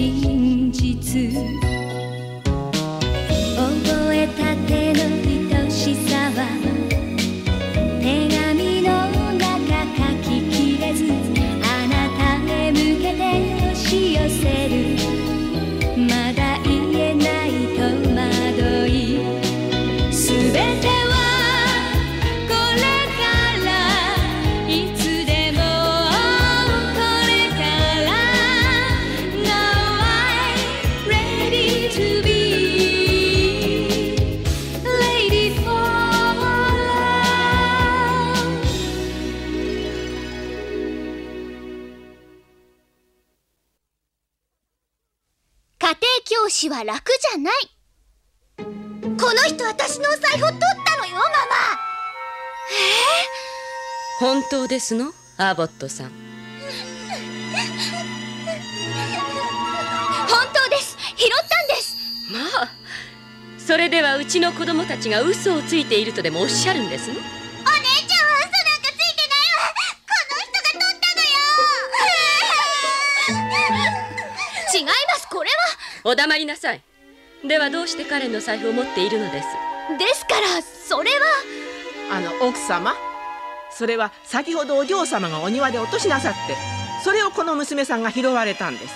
真実」「覚えたての愛しさは手紙の中書ききれず」「あなたへ向けて押し寄せる」「まだ言えない戸惑い」「すべては」教師は楽じゃない。この人私のお財布取ったのよ、ママ。本当ですの、アボットさん。本当です、拾ったんです。まあ、それではうちの子供たちが嘘をついているとでもおっしゃるんですの？お姉ちゃんは嘘なんかついてないわ。この人が取ったのよ。違います、これは。お黙りなさい。ではどうしてカレンの財布を持っているのです？ですから、それは。奥様、それは先ほどお嬢様がお庭で落としなさって、それをこの娘さんが拾われたんです。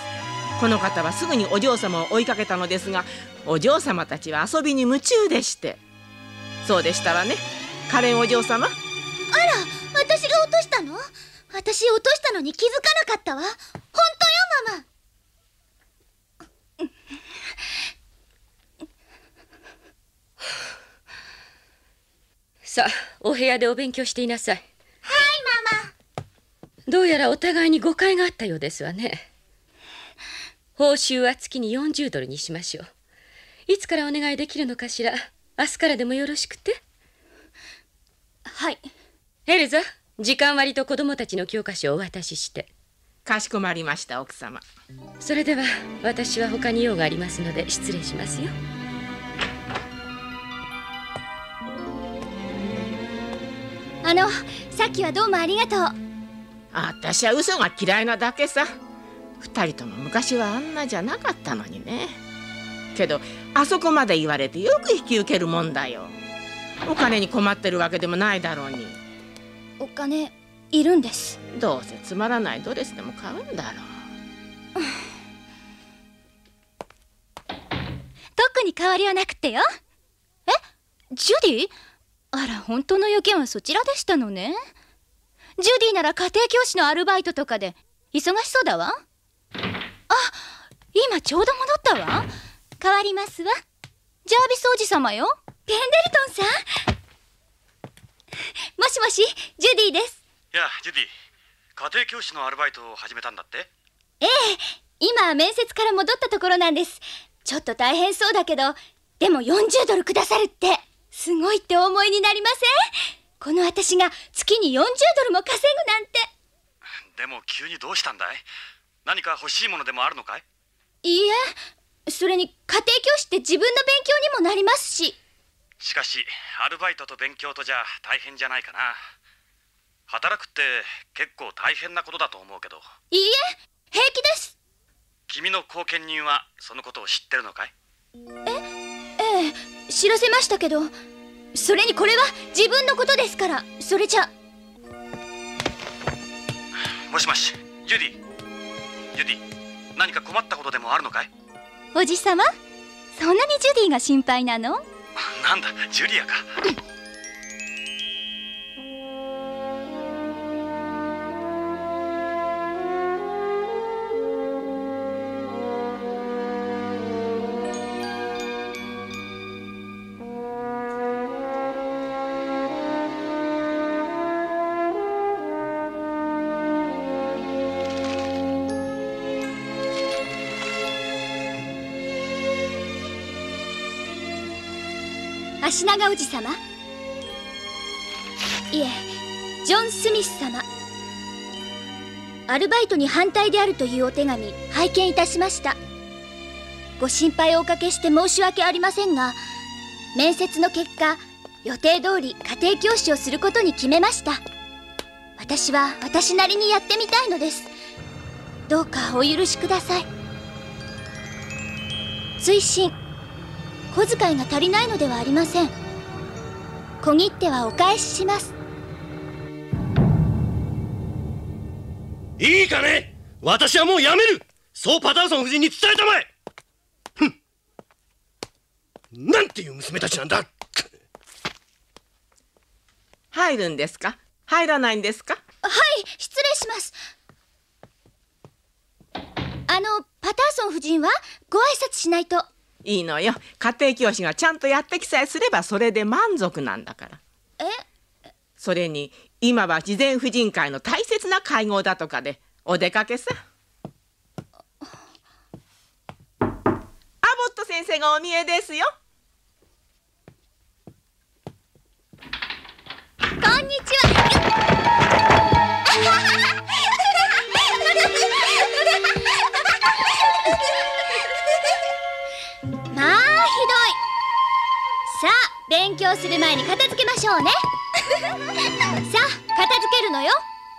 この方はすぐにお嬢様を追いかけたのですが、お嬢様たちは遊びに夢中でして。そうでしたらね、カレンお嬢様。あら、私が落としたの？私落としたのに気づかなかったわ。本当よ、ママ。さあ、お部屋でお勉強していなさい。はい、ママ。どうやらお互いに誤解があったようですわね。報酬は月に$40にしましょう。いつからお願いできるのかしら？明日からでもよろしくて。はい。エルザ、時間割と子供たちの教科書をお渡しして。かしこまりました、奥様。それでは私は他に用がありますので失礼しますよ。さっきはどうもありがとう。私は嘘が嫌いなだけさ。二人とも昔はあんなじゃなかったのにね。けどあそこまで言われてよく引き受けるもんだよ。お金に困ってるわけでもないだろうに。お金いるんです。どうせつまらないドレスでも買うんだろう。特に変わりはなくってよ。え、ジュディ？あら、本当の用件はそちらでしたのね。ジュディなら家庭教師のアルバイトとかで忙しそうだわ。あ、今ちょうど戻ったわ。代わりますわ、ジャービスおじ様よ。ペンデルトンさん。もしもし、ジュディです。いや、ジュディ、家庭教師のアルバイトを始めたんだって？ええ、今面接から戻ったところなんです。ちょっと大変そうだけど、でも$40くださるってすごいってお思いになりません？この私が月に$40も稼ぐなんて。でも急にどうしたんだい？何か欲しいものでもあるのかい？いいえ、それに家庭教師って自分の勉強にもなりますし。しかしアルバイトと勉強とじゃ大変じゃないかな。働くって結構大変なことだと思うけど。いいえ、平気です。君の後見人はそのことを知ってるのかい？ええ、知らせましたけど、それにこれは自分のことですから。それじゃ。もしもし、ジュディ。ジュディ、何か困ったことでもあるのかい？おじさま、そんなにジュディが心配なの？なんだ、ジュリアか。足長おじ様、いえ、ジョン・スミス様、アルバイトに反対であるというお手紙拝見いたしました。ご心配をおかけして申し訳ありませんが、面接の結果、予定通り家庭教師をすることに決めました。私は私なりにやってみたいのです。どうかお許しください。推進。小遣いが足りないのではありません。小切手はお返しします。いいかね、私はもうやめる。そうパターソン夫人に伝えたまえ。ふん、なんていう娘たちなんだ。入るんですか、入らないんですか。はい、失礼します。パターソン夫人はご挨拶しないと。いいのよ、家庭教師がちゃんとやってきさえすればそれで満足なんだから。え、それに今は慈善婦人会の大切な会合だとかでお出かけさ。アボット先生がお見えですよ。こんにちは。さあ、勉強する前に片付けましょうね。さあ、片付けるのよ。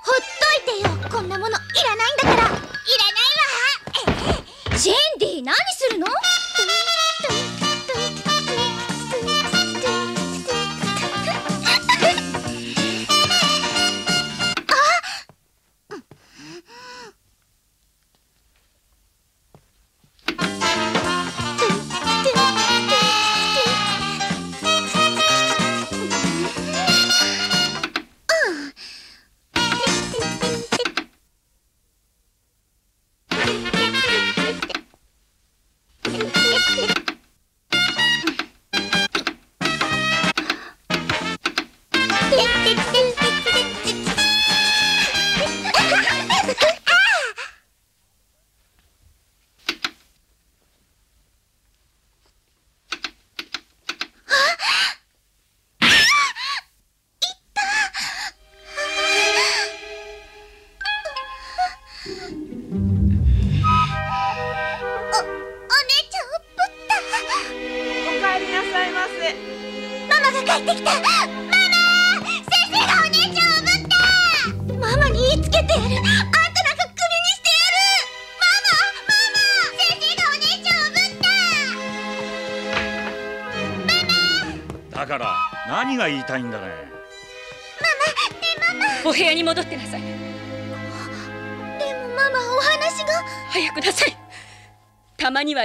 ほっといてよ、こんなものいらないんだから。いらないわ。シェンディ、何するの？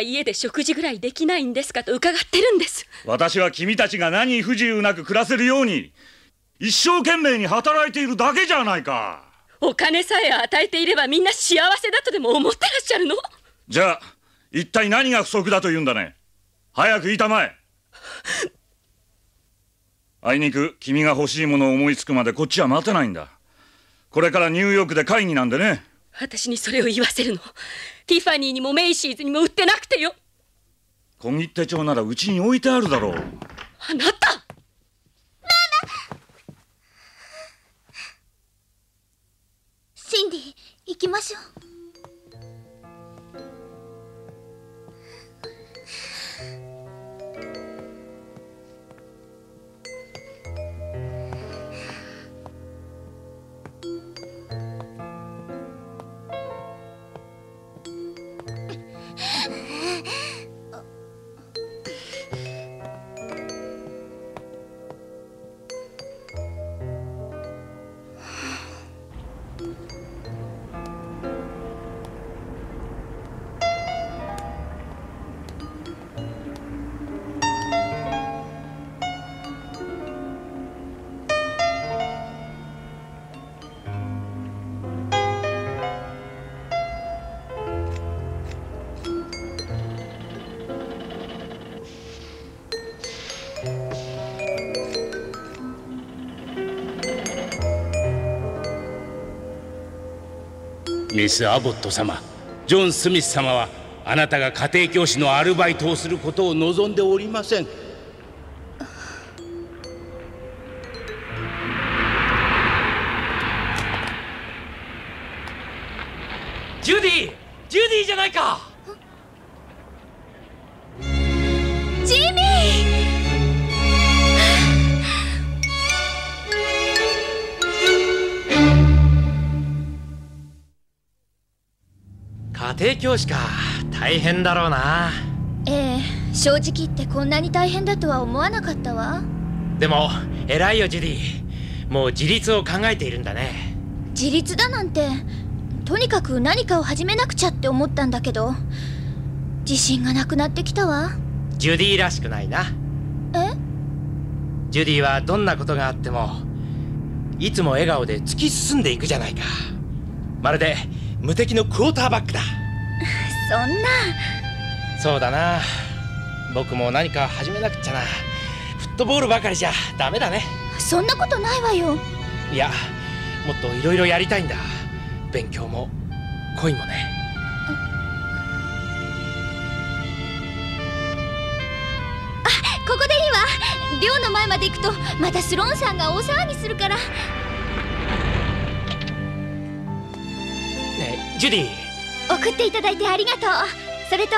家で食事ぐらいできないんですかと伺ってるんです。私は君たちが何不自由なく暮らせるように一生懸命に働いているだけじゃないか。お金さえ与えていればみんな幸せだとでも思ってらっしゃるの？じゃあ一体何が不足だと言うんだね。早く言いたまえ。あいにく君が欲しいものを思いつくまでこっちは待てないんだ。これからニューヨークで会議なんでね。私にそれを言わせるの？ティファニーにもメイシーズにも売ってなくてよ。小切手帳ならうちに置いてあるだろう。あなた、ママ。シンディ、行きましょう。ミス・アボット様、ジョン・スミス様はあなたが家庭教師のアルバイトをすることを望んでおりません。ジュディ、ジュディじゃないか。ジミー。家庭教師か、大変だろうな。ええ、正直言ってこんなに大変だとは思わなかったわ。でも偉いよジュディ、もう自立を考えているんだね。自立だなんて、とにかく何かを始めなくちゃって思ったんだけど、自信がなくなってきたわ。ジュディらしくないな。え？ジュディはどんなことがあってもいつも笑顔で突き進んでいくじゃないか。まるで無敵のクォーターバックだ。そんな。そうだな、僕も何か始めなくちゃな。フットボールばかりじゃダメだね。そんなことないわよ。いや、もっといろいろやりたいんだ。勉強も恋もね。あ、ここでいいわ。寮の前まで行くとまたスローンさんが大騒ぎするから。ねえジュディ、送っていただいてありがとう。それと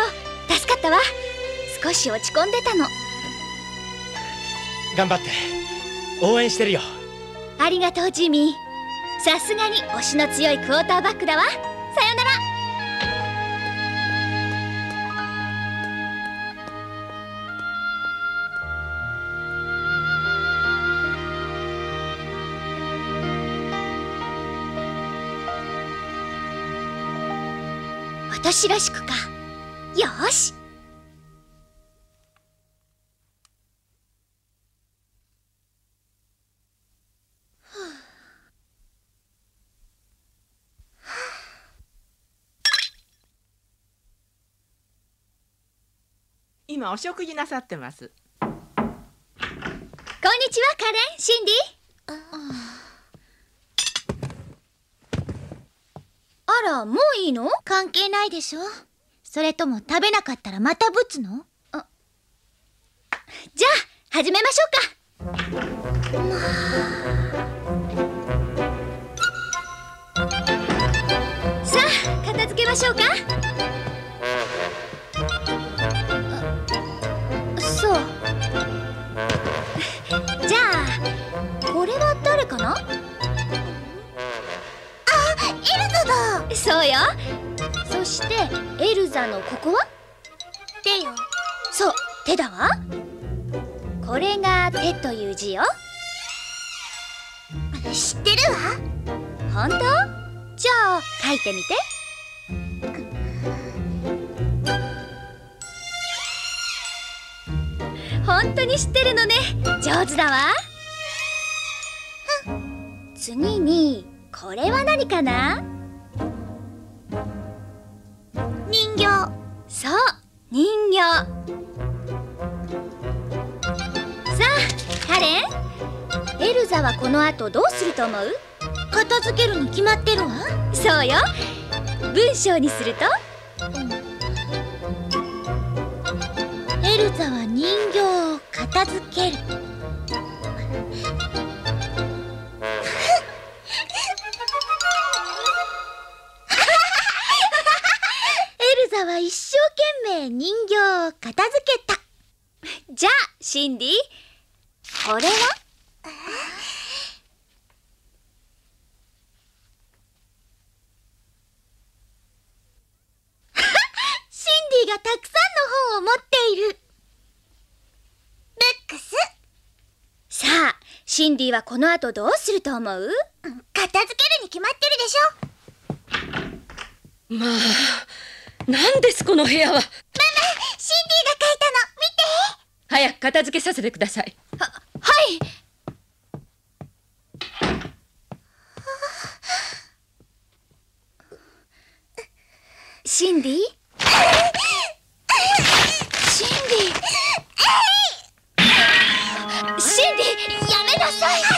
助かったわ。少し落ち込んでたの。頑張って、応援してるよ。ありがとうジミー。さすがに推しの強いクォーターバックだわ。さよなら。私らしくか。よーし。今お食事なさってます。こんにちは、カレン、シンディ。あら、もういいの？関係ないでしょ。それとも食べなかったらまたぶつの？あ、じゃあ始めましょうか。まあ、さあ片付けましょうか。これは誰かな？あ、エルザだ。そうよ。そしてエルザのここは手よ。そう、手だわ。これが手という字よ。知ってるわ。本当？じゃあ書いてみて。本当に知ってるのね。上手だわ。次にこれは何かな？人形。そう、人形。さあカレン、エルザはこのあとどうすると思う？片付けるに決まってるわ。そうよ。文章にすると、エルザは人形を片付ける。一生懸命人形を片付けた。じゃあシンディ、これは？シンディがたくさんの本を持っている。ブックス。さあシンディはこのあとどうすると思う？片付けるに決まってるでしょ。まあ、なんですこの部屋は。ママ、シンディが描いたの見て。早く片付けさせてください。はい。シンディ？シンディ？シンディ、やめなさい。離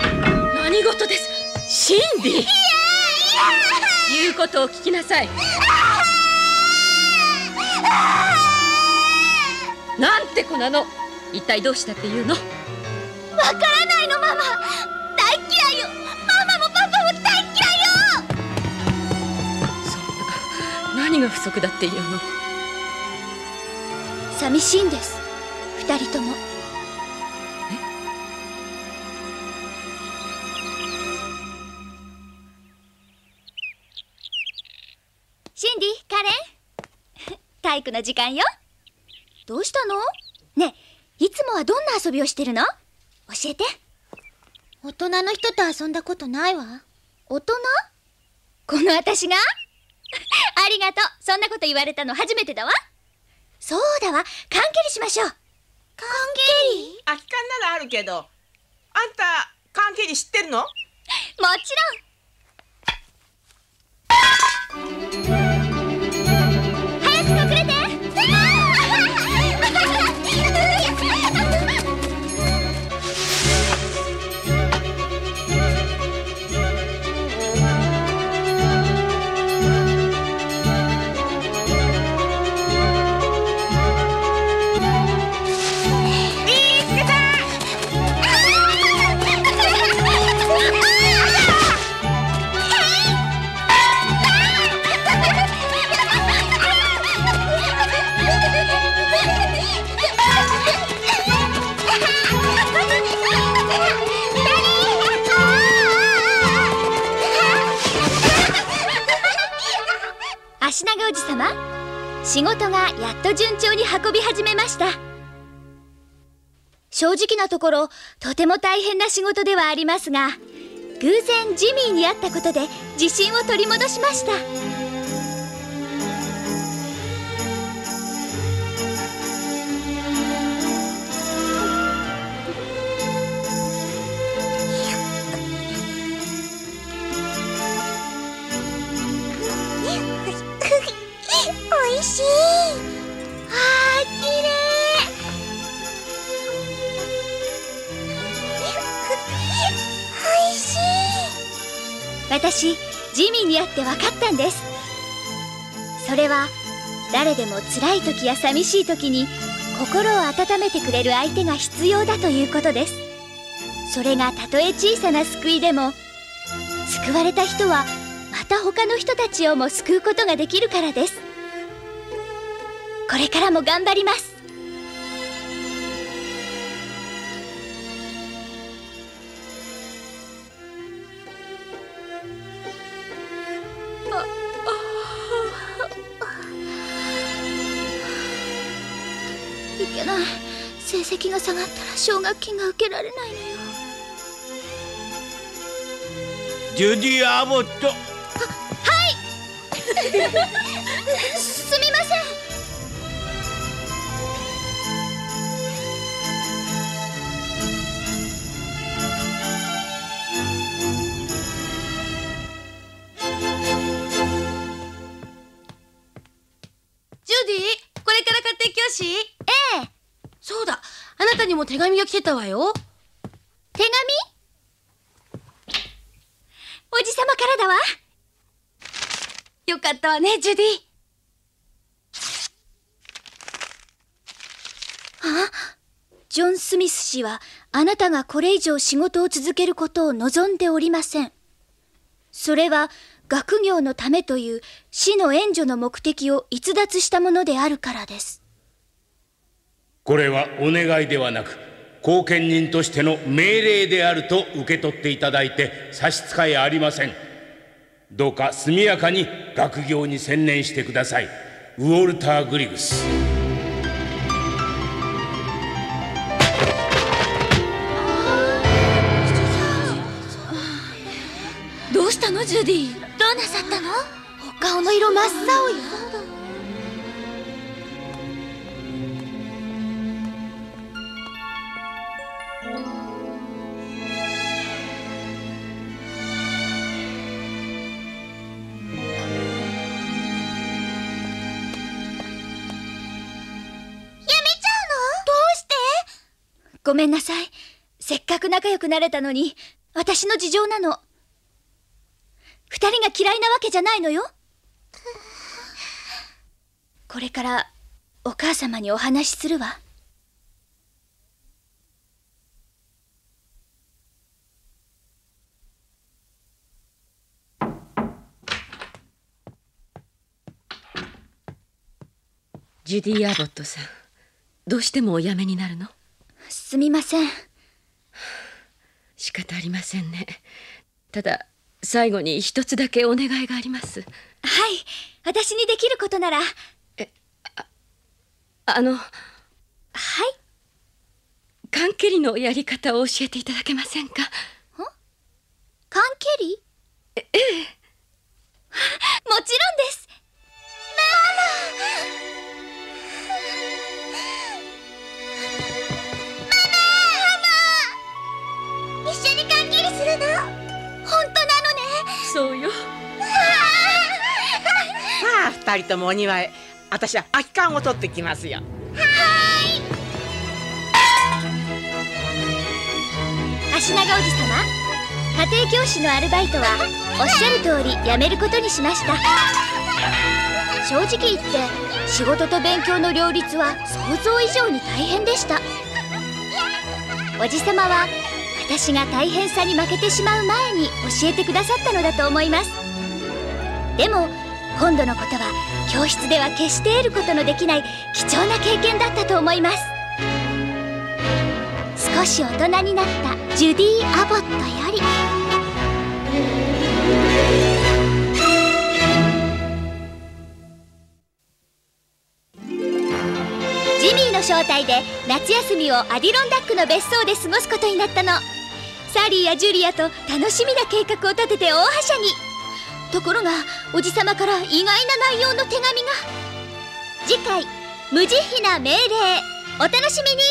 せ！何事です？シンディ？言うことを聞きなさい。なんて子なの。一体どうしたっていうの？わからないのママ。大嫌いよ。ママもパパも大嫌いよ。そんな、何が不足だっていうの？寂しいんです、二人とも。体育の時間よ。どうしたの？ねえ、いつもはどんな遊びをしてるの？教えて。大人の人と遊んだことないわ。大人？この私が？ありがとう。そんなこと言われたの初めてだわ。そうだわ、缶蹴りしましょう。缶蹴り？空き缶ならあるけど、あんた缶蹴り知ってるの？もちろん。早く隠れて。足長おじさま、仕事がやっと順調に運び始めました。正直なところ、とても大変な仕事ではありますが、偶然ジミーに会ったことで自信を取り戻しました。おいしい。ああ、きれい。おいしい。私、ジミーに会って分かったんです。それは誰でも辛い時や寂しい時に心を温めてくれる相手が必要だということです。それがたとえ小さな救いでも、救われた人はまた他の人たちをも救うことができるからです。これからも頑張ります。いけない。成績が下がったら奨学金が受けられないのよ。ジュディ・アボット。はいすみません。ええ、そうだ、あなたにも手紙が来てたわよ。手紙？おじさまからだわ。よかったわね、ジュディ。あ、ジョン・スミス氏はあなたがこれ以上仕事を続けることを望んでおりません。それは学業のためという市の援助の目的を逸脱したものであるからです。これはお願いではなく、後見人としての命令であると受け取っていただいて差し支えありません。どうか速やかに学業に専念してください。ウォルター・グリグス。どうしたの、ジュディ。どうなさったの？お顔の色真っ青よ。ごめんなさい。せっかく仲良くなれたのに、私の事情なの。二人が嫌いなわけじゃないのよ。これからお母様にお話しするわ。ジュディ・アボットさん、どうしてもお辞めになるの？すみません。仕方ありませんね。ただ最後に一つだけお願いがあります。はい、私にできることなら。え、あ、はい。缶蹴りのやり方を教えていただけませんか？ん？缶蹴り？ええ。もちろんです。ママ。そうよ。さあ二人ともお庭へ。私は空き缶を取ってきますよ。はい。足長おじさま、家庭教師のアルバイトはおっしゃる通り辞めることにしました。正直言って仕事と勉強の両立は想像以上に大変でした。おじさまは私が大変さに負けてしまう前に教えてくださったのだと思います。でも今度のことは教室では決して得ることのできない貴重な経験だったと思います。少し大人になったジュディ・アボットより。ジミーの招待で夏休みをアディロンダックの別荘で過ごすことになったの。サリーやジュリアと楽しみな計画を立てて大はしゃぎ。ところがおじさまから意外な内容の手紙が。次回「無慈悲な命令」お楽しみに。